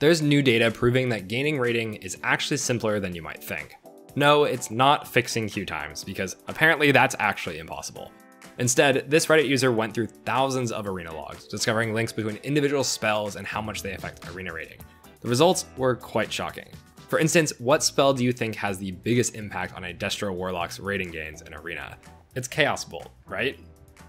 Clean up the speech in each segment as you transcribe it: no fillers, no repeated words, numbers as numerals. There's new data proving that gaining rating is actually simpler than you might think. No, it's not fixing queue times, because apparently that's actually impossible. Instead, this Reddit user went through thousands of arena logs, discovering links between individual spells and how much they affect arena rating. The results were quite shocking. For instance, what spell do you think has the biggest impact on a Destro Warlock's rating gains in arena? It's Chaos Bolt, right?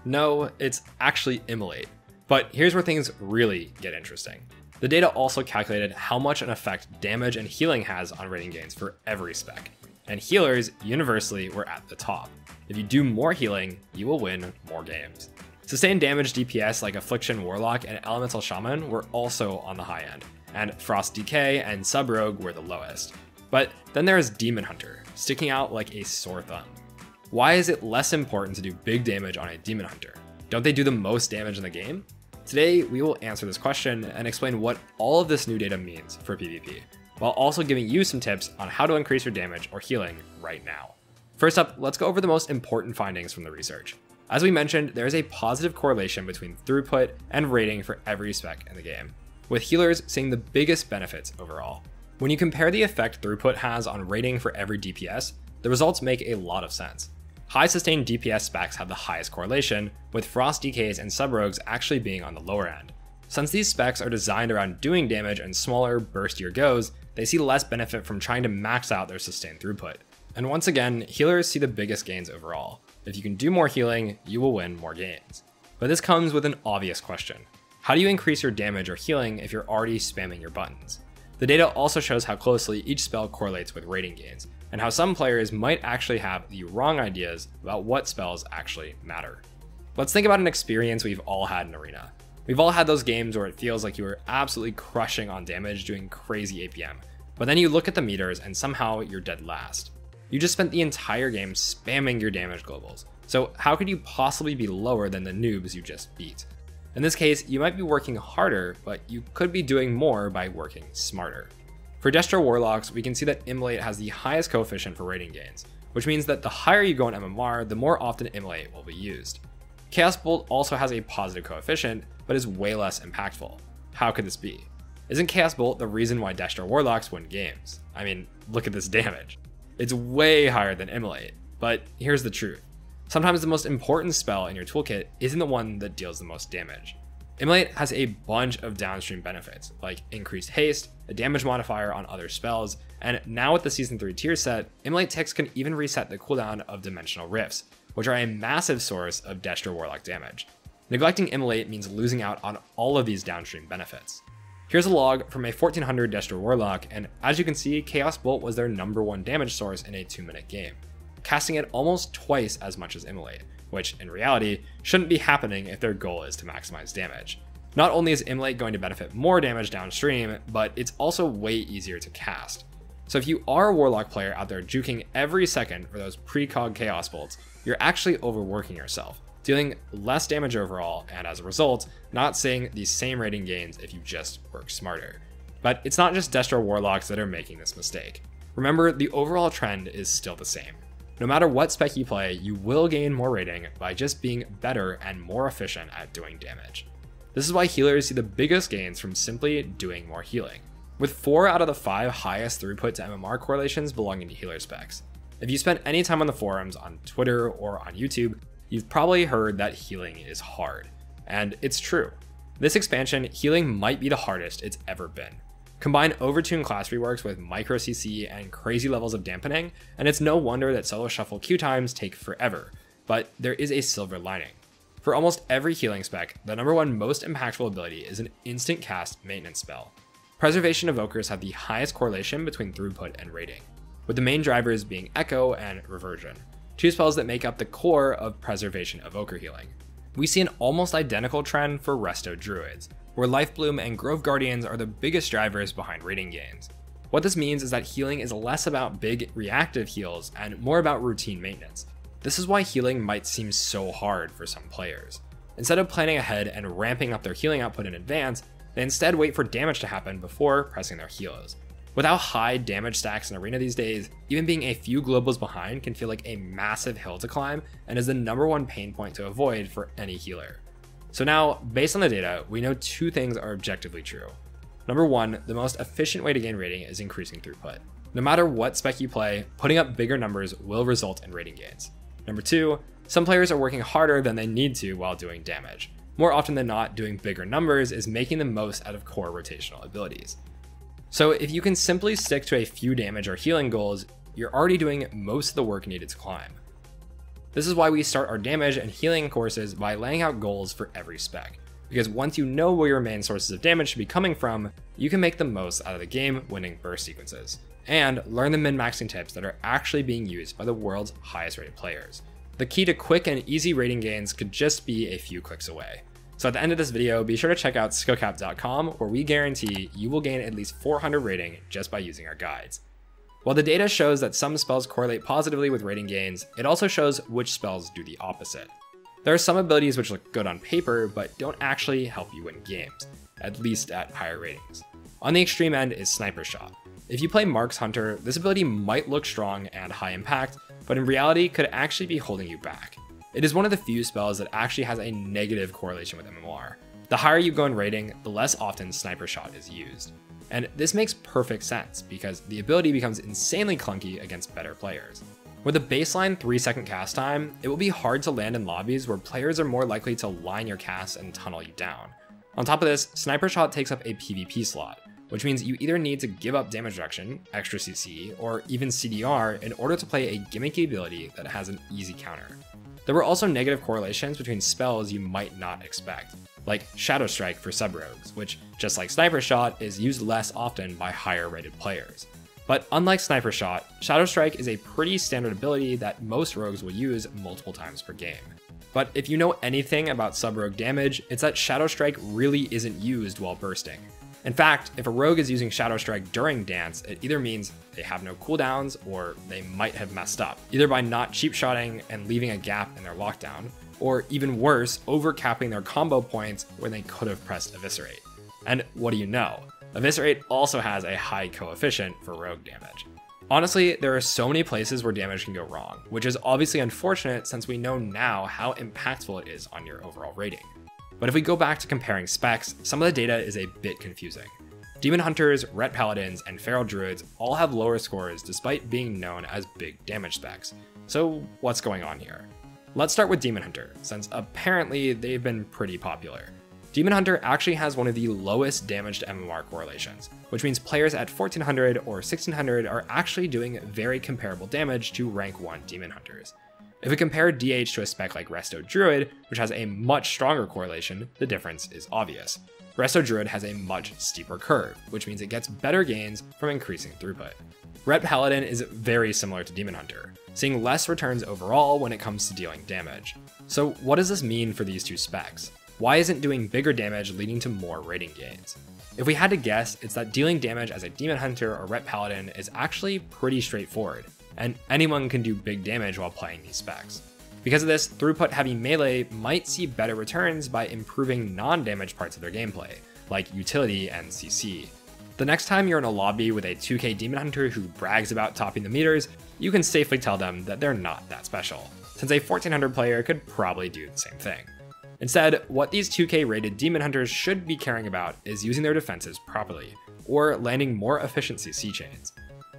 No, it's actually Immolate. But here's where things really get interesting. The data also calculated how much an effect damage and healing has on rating gains for every spec. And healers universally were at the top. If you do more healing, you will win more games. Sustained damage DPS like Affliction Warlock and Elemental Shaman were also on the high end, and Frost Decay and Sub Rogue were the lowest. But then there is Demon Hunter, sticking out like a sore thumb. Why is it less important to do big damage on a Demon Hunter? Don't they do the most damage in the game? Today, we will answer this question and explain what all of this new data means for PvP, while also giving you some tips on how to increase your damage or healing right now. First up, let's go over the most important findings from the research. As we mentioned, there is a positive correlation between throughput and rating for every spec in the game, with healers seeing the biggest benefits overall. When you compare the effect throughput has on rating for every DPS, the results make a lot of sense. High sustained DPS specs have the highest correlation, with Frost Decays and Sub Rogues actually being on the lower end. Since these specs are designed around doing damage and smaller, burstier goes, they see less benefit from trying to max out their sustained throughput. And once again, healers see the biggest gains overall. If you can do more healing, you will win more games. But this comes with an obvious question. How do you increase your damage or healing if you're already spamming your buttons? The data also shows how closely each spell correlates with rating gains, and how some players might actually have the wrong ideas about what spells actually matter. Let's think about an experience we've all had in Arena. We've all had those games where it feels like you were absolutely crushing on damage doing crazy APM, but then you look at the meters and somehow you're dead last. You just spent the entire game spamming your damage globals, so how could you possibly be lower than the noobs you just beat? In this case, you might be working harder, but you could be doing more by working smarter. For Destro Warlocks, we can see that Immolate has the highest coefficient for rating gains, which means that the higher you go in MMR, the more often Immolate will be used. Chaos Bolt also has a positive coefficient, but is way less impactful. How could this be? Isn't Chaos Bolt the reason why Destro Warlocks win games? I mean, look at this damage. It's way higher than Immolate, but here's the truth. Sometimes the most important spell in your toolkit isn't the one that deals the most damage. Immolate has a bunch of downstream benefits, like increased haste, a damage modifier on other spells, and now with the Season 3 tier set, Immolate ticks can even reset the cooldown of Dimensional Rifts, which are a massive source of Destro Warlock damage. Neglecting Immolate means losing out on all of these downstream benefits. Here's a log from a 1400 Destro Warlock, and as you can see, Chaos Bolt was their #1 damage source in a 2-minute game, casting it almost twice as much as Immolate, which in reality shouldn't be happening if their goal is to maximize damage. Not only is Immolate going to benefit more damage downstream, but it's also way easier to cast. So if you are a Warlock player out there juking every second for those precog Chaos Bolts, you're actually overworking yourself, dealing less damage overall, and as a result, not seeing the same rating gains if you just work smarter. But it's not just Destro Warlocks that are making this mistake. Remember, the overall trend is still the same. No matter what spec you play, you will gain more rating by just being better and more efficient at doing damage. This is why healers see the biggest gains from simply doing more healing, with 4 out of the 5 highest throughput to MMR correlations belonging to healer specs. If you spent any time on the forums, on Twitter, or on YouTube, you've probably heard that healing is hard. And it's true. This expansion, healing might be the hardest it's ever been. Combine Overtune class reworks with micro CC and crazy levels of dampening, and it's no wonder that solo shuffle queue times take forever, but there is a silver lining. For almost every healing spec, the #1 most impactful ability is an instant cast maintenance spell. Preservation evokers have the highest correlation between throughput and rating, with the main drivers being Echo and Reversion, two spells that make up the core of preservation evoker healing. We see an almost identical trend for Resto Druids, where Lifebloom and Grove Guardians are the biggest drivers behind rating gains. What this means is that healing is less about big reactive heals and more about routine maintenance. This is why healing might seem so hard for some players. Instead of planning ahead and ramping up their healing output in advance, they instead wait for damage to happen before pressing their heals. With how high damage stacks in Arena these days, even being a few globals behind can feel like a massive hill to climb and is the #1 pain point to avoid for any healer. So now, based on the data, we know two things are objectively true. Number one, the most efficient way to gain rating is increasing throughput. No matter what spec you play, putting up bigger numbers will result in rating gains. Number two, some players are working harder than they need to while doing damage. More often than not, doing bigger numbers is making the most out of core rotational abilities. So if you can simply stick to a few damage or healing goals, you're already doing most of the work needed to climb. This is why we start our damage and healing courses by laying out goals for every spec, because once you know where your main sources of damage should be coming from, you can make the most out of the game-winning burst sequences, and learn the min-maxing tips that are actually being used by the world's highest-rated players. The key to quick and easy rating gains could just be a few clicks away. So at the end of this video, be sure to check out skillcapped.com, where we guarantee you will gain at least 400 rating just by using our guides. While the data shows that some spells correlate positively with rating gains, it also shows which spells do the opposite. There are some abilities which look good on paper, but don't actually help you win games, at least at higher ratings. On the extreme end is Sniper Shot. If you play Mark's Hunter, this ability might look strong and high impact, but in reality could actually be holding you back. It is one of the few spells that actually has a negative correlation with MMR. The higher you go in rating, the less often Sniper Shot is used. And this makes perfect sense because the ability becomes insanely clunky against better players. With a baseline 3-second cast time, it will be hard to land in lobbies where players are more likely to line your cast and tunnel you down. On top of this, Sniper Shot takes up a PvP slot, which means you either need to give up damage reduction, extra CC, or even CDR in order to play a gimmicky ability that has an easy counter. There were also negative correlations between spells you might not expect, like Shadow Strike for sub-rogues, which, just like Sniper Shot, is used less often by higher-rated players. But unlike Sniper Shot, Shadow Strike is a pretty standard ability that most rogues will use multiple times per game. But if you know anything about sub-rogue damage, it's that Shadow Strike really isn't used while bursting. In fact, if a rogue is using Shadow Strike during dance, it either means they have no cooldowns or they might have messed up, either by not cheap-shotting and leaving a gap in their lockdown, or even worse, over-capping their combo points when they could have pressed Eviscerate. And what do you know? Eviscerate also has a high coefficient for rogue damage. Honestly, there are so many places where damage can go wrong, which is obviously unfortunate since we know now how impactful it is on your overall rating. But if we go back to comparing specs, some of the data is a bit confusing. Demon Hunters, Ret Paladins, and Feral Druids all have lower scores despite being known as big damage specs. So what's going on here? Let's start with Demon Hunter, since apparently they've been pretty popular. Demon Hunter actually has one of the lowest damage to MMR correlations, which means players at 1400 or 1600 are actually doing very comparable damage to rank 1 Demon Hunters. If we compare DH to a spec like Resto Druid, which has a much stronger correlation, the difference is obvious. Resto Druid has a much steeper curve, which means it gets better gains from increasing throughput. Ret Paladin is very similar to Demon Hunter, seeing less returns overall when it comes to dealing damage. So what does this mean for these two specs? Why isn't doing bigger damage leading to more rating gains? If we had to guess, it's that dealing damage as a Demon Hunter or Ret Paladin is actually pretty straightforward, and anyone can do big damage while playing these specs. Because of this, throughput-heavy melee might see better returns by improving non-damage parts of their gameplay, like utility and CC. The next time you're in a lobby with a 2k Demon Hunter who brags about topping the meters, you can safely tell them that they're not that special, since a 1400 player could probably do the same thing. Instead, what these 2k rated Demon Hunters should be caring about is using their defenses properly, or landing more efficient CC chains.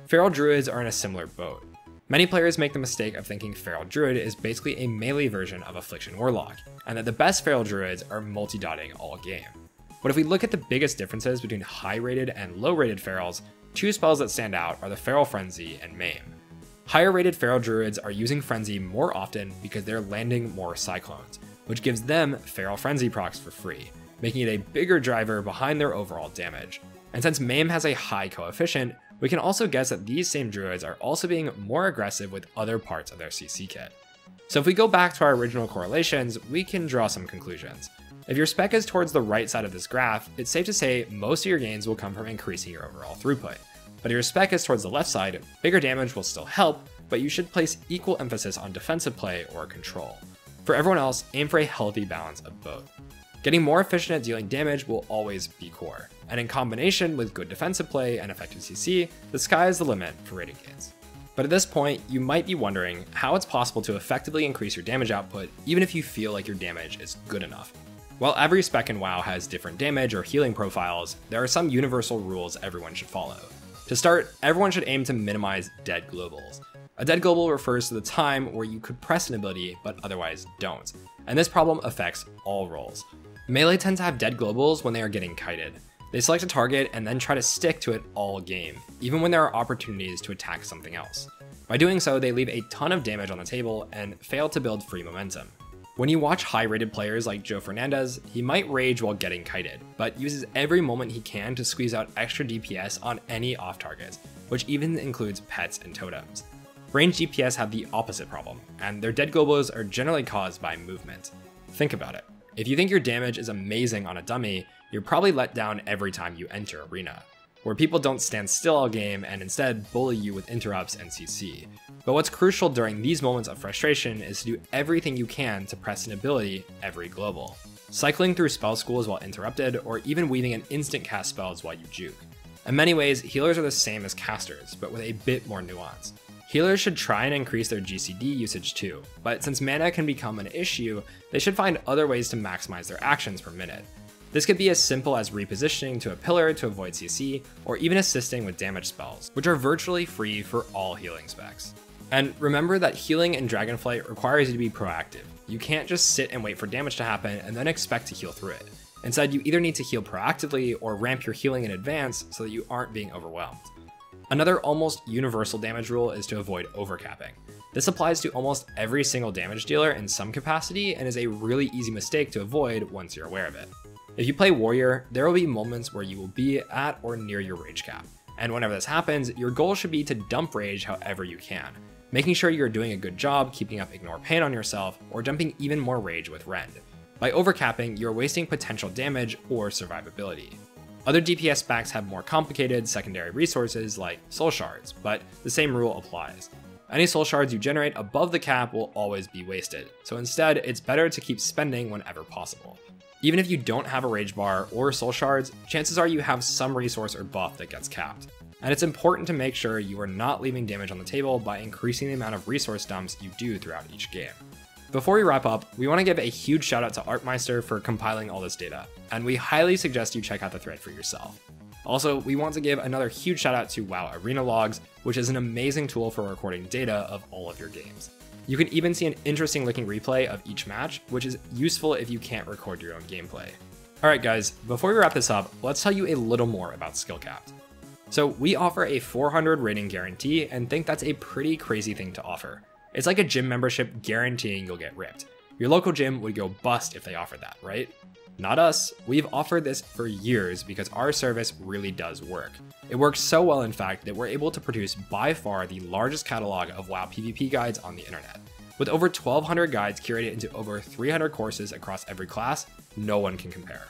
Feral Druids are in a similar boat. Many players make the mistake of thinking Feral Druid is basically a melee version of Affliction Warlock, and that the best Feral Druids are multi-dotting all game. But if we look at the biggest differences between high-rated and low-rated Ferals, two spells that stand out are the Feral Frenzy and Maim. Higher-rated Feral Druids are using Frenzy more often because they're landing more Cyclones, which gives them Feral Frenzy procs for free, making it a bigger driver behind their overall damage. And since Maim has a high coefficient, we can also guess that these same druids are also being more aggressive with other parts of their CC kit. So if we go back to our original correlations, we can draw some conclusions. If your spec is towards the right side of this graph, it's safe to say most of your gains will come from increasing your overall throughput. But if your spec is towards the left side, bigger damage will still help, but you should place equal emphasis on defensive play or control. For everyone else, aim for a healthy balance of both. Getting more efficient at dealing damage will always be core, and in combination with good defensive play and effective CC, the sky is the limit for rating gains. But at this point, you might be wondering how it's possible to effectively increase your damage output even if you feel like your damage is good enough. While every spec in WoW has different damage or healing profiles, there are some universal rules everyone should follow. To start, everyone should aim to minimize dead globals. A dead global refers to the time where you could press an ability but otherwise don't, and this problem affects all roles. Melee tends to have dead globals when they are getting kited. They select a target and then try to stick to it all game, even when there are opportunities to attack something else. By doing so, they leave a ton of damage on the table and fail to build free momentum. When you watch high-rated players like Joe Fernandez, he might rage while getting kited, but uses every moment he can to squeeze out extra DPS on any off-targets, which even includes pets and totems. Ranged DPS have the opposite problem, and their dead globos are generally caused by movement. Think about it. If you think your damage is amazing on a dummy, you're probably let down every time you enter Arena, where people don't stand still all game and instead bully you with interrupts and CC. But what's crucial during these moments of frustration is to do everything you can to press an ability every global. Cycling through spell schools while interrupted, or even weaving in instant cast spells while you juke. In many ways, healers are the same as casters, but with a bit more nuance. Healers should try and increase their GCD usage too, but since mana can become an issue, they should find other ways to maximize their actions per minute. This could be as simple as repositioning to a pillar to avoid CC, or even assisting with damage spells, which are virtually free for all healing specs. And remember that healing in Dragonflight requires you to be proactive. You can't just sit and wait for damage to happen and then expect to heal through it. Instead, you either need to heal proactively or ramp your healing in advance so that you aren't being overwhelmed. Another almost universal damage rule is to avoid overcapping. This applies to almost every single damage dealer in some capacity and is a really easy mistake to avoid once you're aware of it. If you play Warrior, there will be moments where you will be at or near your rage cap, and whenever this happens, your goal should be to dump rage however you can, making sure you're doing a good job keeping up Ignore Pain on yourself or dumping even more rage with Rend. By overcapping, you're wasting potential damage or survivability. Other DPS specs have more complicated secondary resources like soul shards, but the same rule applies. Any soul shards you generate above the cap will always be wasted, so instead it's better to keep spending whenever possible. Even if you don't have a rage bar or soul shards, chances are you have some resource or buff that gets capped. And it's important to make sure you are not leaving damage on the table by increasing the amount of resource dumps you do throughout each game. Before we wrap up, we want to give a huge shout out to Artmeister for compiling all this data, and we highly suggest you check out the thread for yourself. Also, we want to give another huge shout out to WoW Arena Logs, which is an amazing tool for recording data of all of your games. You can even see an interesting looking replay of each match, which is useful if you can't record your own gameplay. Alright guys, before we wrap this up, let's tell you a little more about Skillcapped. So we offer a 400 rating guarantee and think that's a pretty crazy thing to offer. It's like a gym membership guaranteeing you'll get ripped. Your local gym would go bust if they offered that, right? Not us. We've offered this for years because our service really does work. It works so well, in fact, that we're able to produce by far the largest catalog of WoW PvP guides on the internet. With over 1,200 guides curated into over 300 courses across every class, no one can compare.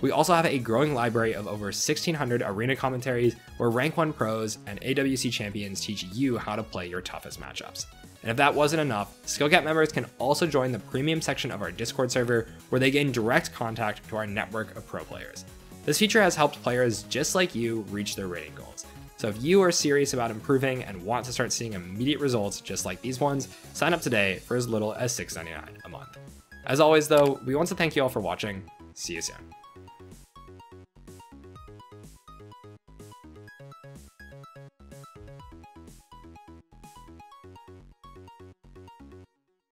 We also have a growing library of over 1,600 arena commentaries where rank 1 pros and AWC champions teach you how to play your toughest matchups. And if that wasn't enough, Skillcapped members can also join the premium section of our Discord server where they gain direct contact to our network of pro players. This feature has helped players just like you reach their rating goals. So if you are serious about improving and want to start seeing immediate results just like these ones, sign up today for as little as $6.99 a month. As always though, we want to thank you all for watching. See you soon.